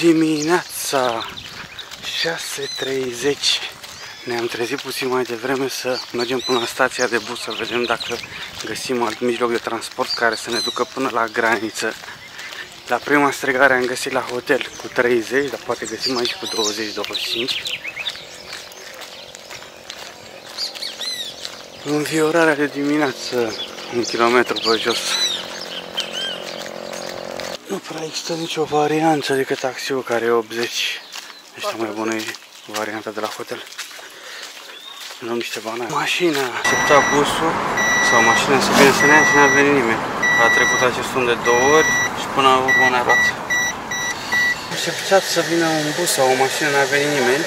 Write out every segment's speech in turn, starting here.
Dimineața 6:30. Ne-am trezit puțin mai devreme să mergem până la stația de bus să vedem dacă găsim alt mijloc de transport care să ne ducă până la graniță. La prima stregare am găsit la hotel cu 30, dar poate găsim aici cu 20-25. Înviorarea de dimineață, 1 kilometru pe jos. Nu prea există nicio variantă decât taxiul care e 80. Deci cea mai bună e varianta de la hotel. Luăm niște banane. Mașina a așteptat busul, sau mașina să vină să ne ia și n-a venit nimeni. A trecut acest om de 2 ori și până la urmă ne-a luat. Așteptat să vină un bus sau o mașină, n-a venit nimeni.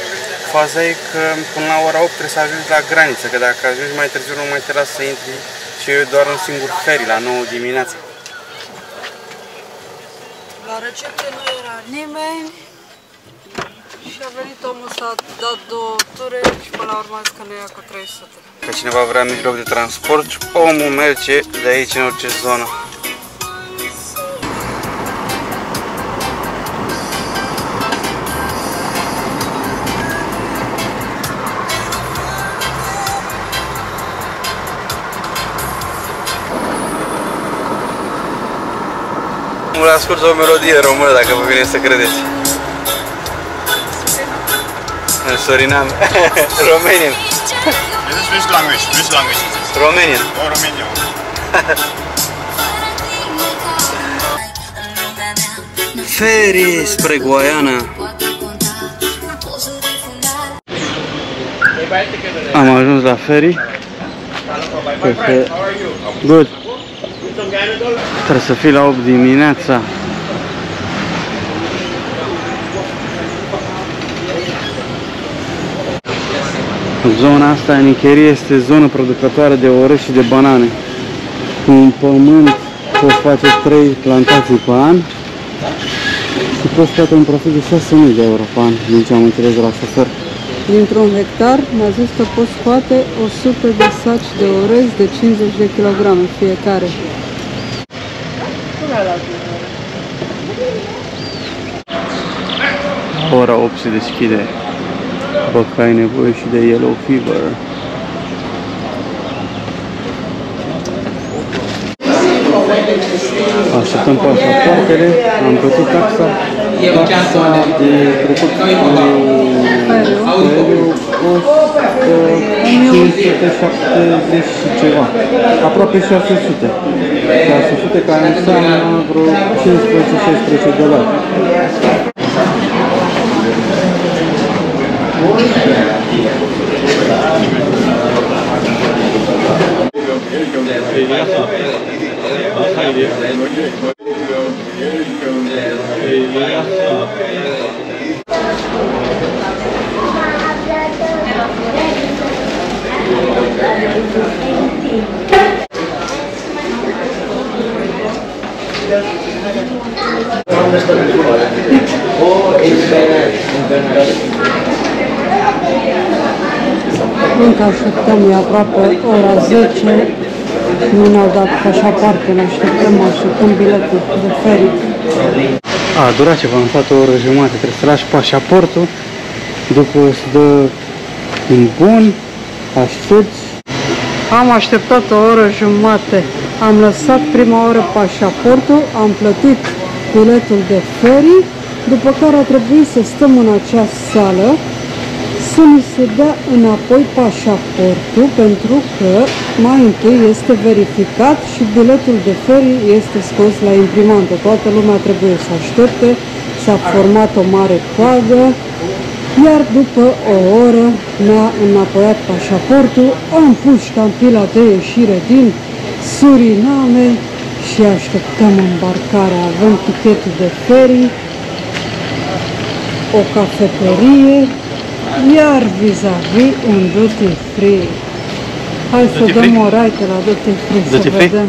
Faza e că până la ora 8 trebuie să ajungi la graniță, că dacă ajungi mai târziu nu mai te las să intri și eu doar un singur ferry la 9 dimineața. La recepție nu era nimeni și a venit omul, s-a dat 2 ture și până la urmă a zis că ne ia cu 300. Că cineva vrea mijloc de transport, omul merge de aici în orice zonă. Mă ascult o melodie română, dacă vă vine să credeți. În Suriname. Romanian. This is which language? Which language is this? Romanian. Oh, Romanian. Ferry spre Guyana. Am ajuns la ferry. Good. Good. Trebuie să fii la 8 dimineața. Zona asta, Nickerie, este zonă producătoare de orez și de banane. Un pământ poți face 3 plantații pe an și poți face un profit de 6.000 de euro pe an, din ce am înțeles de la șofer. Dintr-un hectar mi-a zis că poți scoate 100 de saci de orez de 50 de kg fiecare. Ora 8 se deschide. Bă, că ai nevoie și de Yellow Fever. Așteptăm pașapoartele, am plătit taxa. Taxa de trecut costă 570 și ceva, aproape 600. 600 care înseamnă vreo 15-16 dolari. Încă așteptăm, e aproape ora 10, nu ne-au dat pașapoarte, ne așteptăm biletul de ferry. A durat ceva, am stat o oră jumătate, trebuie să lași pașaportul, după îți dă un bun, aștepți. Am așteptat o oră jumătate, am lăsat prima oră pașaportul, am plătit biletul de ferry, după care a trebuit să stăm în acea sală să mi se dea înapoi pașaportul, pentru că mai întâi este verificat și biletul de ferry este scos la imprimantă. Toată lumea trebuie să aștepte, s-a format o mare coadă, iar după o oră mi-a înapoiat pașaportul, am pus ștampila de ieșire din Suriname și așteptăm îmbarcarea. Avem tichetul de ferry, o cafetărie, iar vis-a-vis un duty free. Hai să dăm o raită la duty free, să vedem.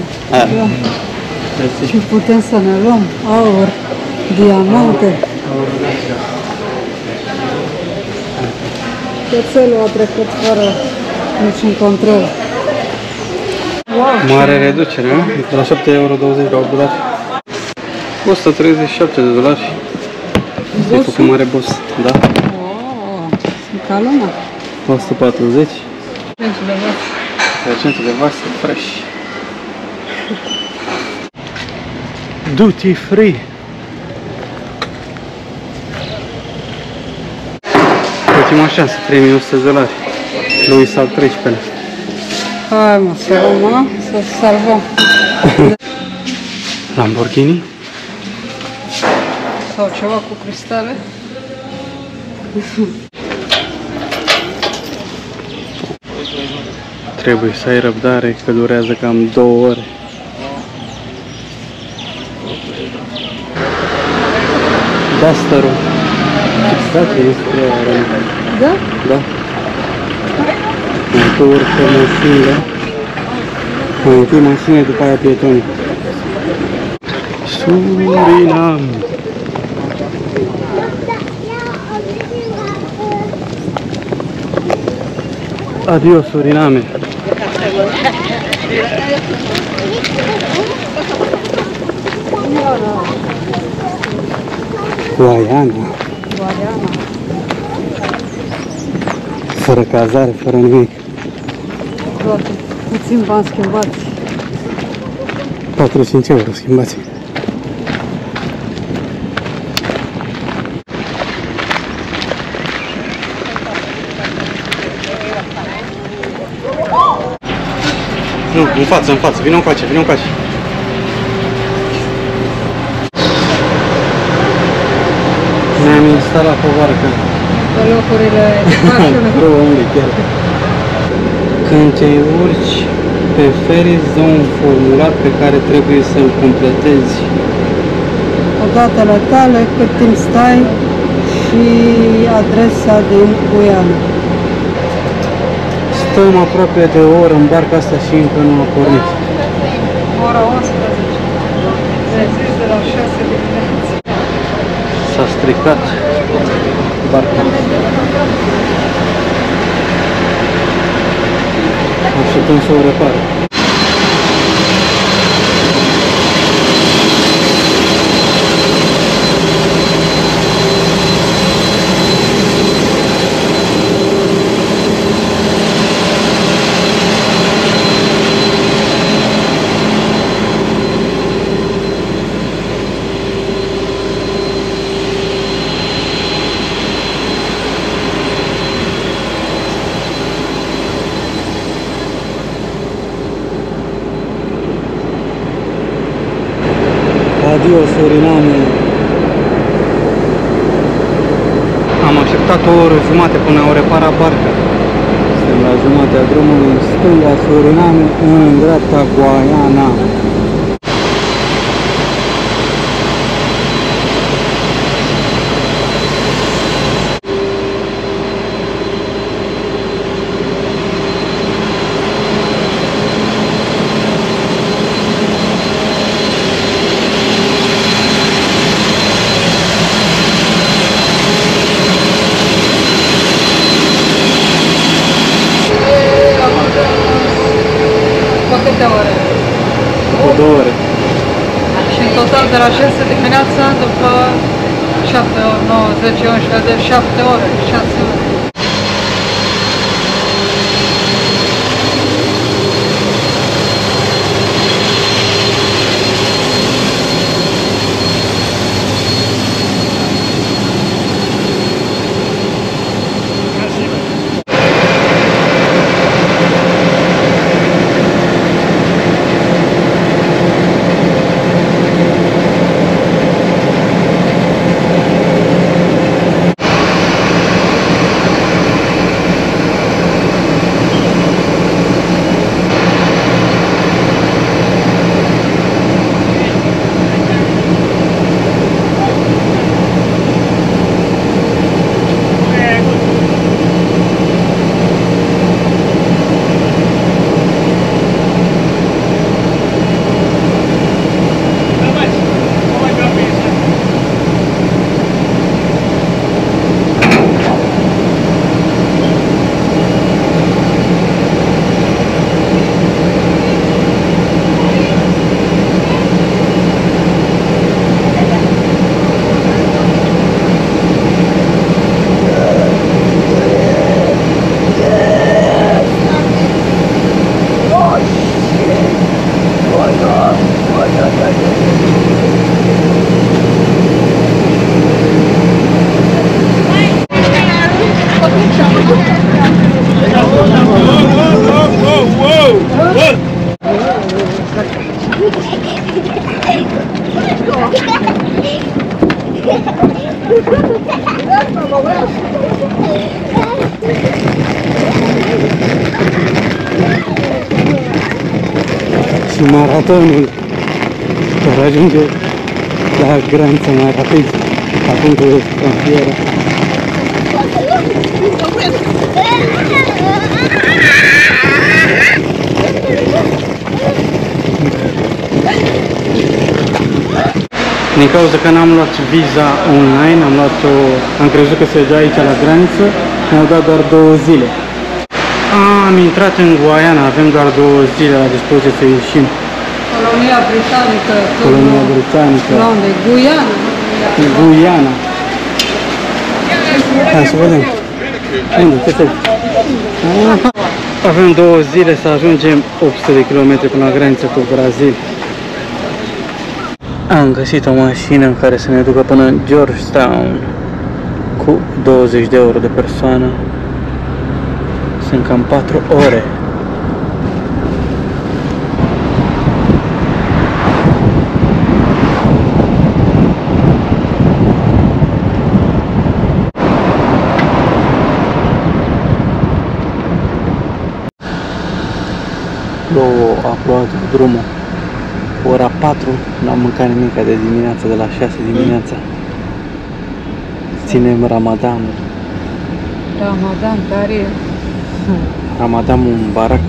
Și putem să ne luăm aur, diamante. Cățelul a trecut fără niciun control. Mare reducere, nu? De la 7,20 euro la 8 dolari. Costă 37 de dolari. E făcut mare boss, da? Wow, sunt ca lumea. 140. 500 de vase. 300 de vase, fresh. Duty free. Ultima șansă, 3100 $. Louis al 13-lea. Hai mă, să luăm, să salvăm. Lamborghini? Sau ceva cu cristale? Trebuie să ai răbdare, că durează cam 2 ore. Dusterul. Exact, este arăt. Da? Da. Întorc mașinile. Mai întâi mașinile, după aia pietonii. Suriname. Adio, Suriname. Guyana. Fără cazare, fără nimic. Foarte puțin bani schimbați. 45 € schimbați. Nu, în față, în față, vină încoace, vină încoace. Ne-am instalat pe barcă. Pe locurile de mașină. Când te urci pe ferry, dă un formular pe care trebuie să-l completezi. Cu datele tale, cât timp stai și adresa din Guyana. Stăm aproape de o oră în barca asta și încă nu a pornit. Ora 11. De la 6 de dimineață. S-a stricat barca. Așteptăm să o repare. Adio, Suriname. Am așteptat o oră jumate până au reparat barca. Suntem la jumatea drumului, în stânga Suriname, în dreapta Guyana. De la 6 dimineața, după 7, 9, 10, 11, de 7 ore, 6 ore. Și maratonul care ajunge la graniță mai rapid, la punctul de frontieră. Din cauza că n-am luat viza online, am crezut că se duce aici la graniță, mi-au dat doar 2 zile. Am intrat în Guyana, avem doar 2 zile la dispoziție să ieșim. România Britanică. România Britanică. Unde? Guyana. Guyana. Hai să vedem. Unde? Avem 2 zile să ajungem 800 de km până la graniță cu Brazil. Am găsit o mașină în care să ne ducă până în Georgetown cu 20 de euro de persoană. Sunt cam 4 ore. Plouă, a plouat drumul. Ora 4, n-am mâncat nimic de dimineața, de la 6 dimineața. Ținem Ramadanul. Ramadan care e? Ramadanul Mubarak.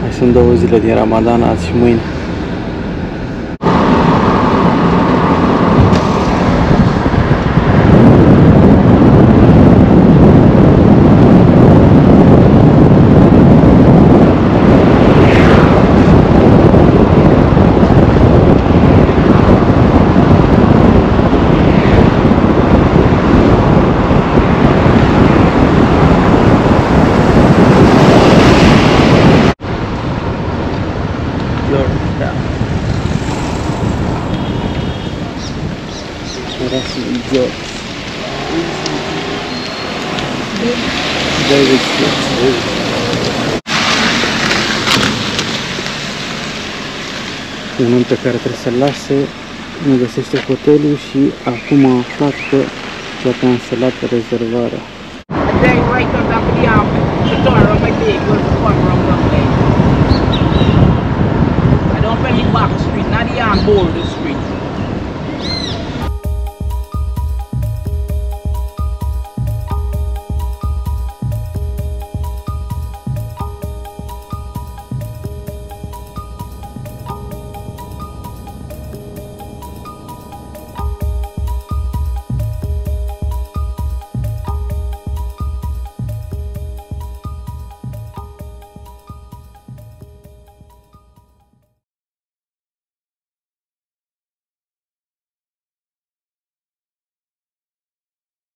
Mai sunt 2 zile din Ramadan, azi și mâine. Un om pe care trebuie să-l lase, nu găsește hotelul și acum a aflat că s-a cancelat rezervarea.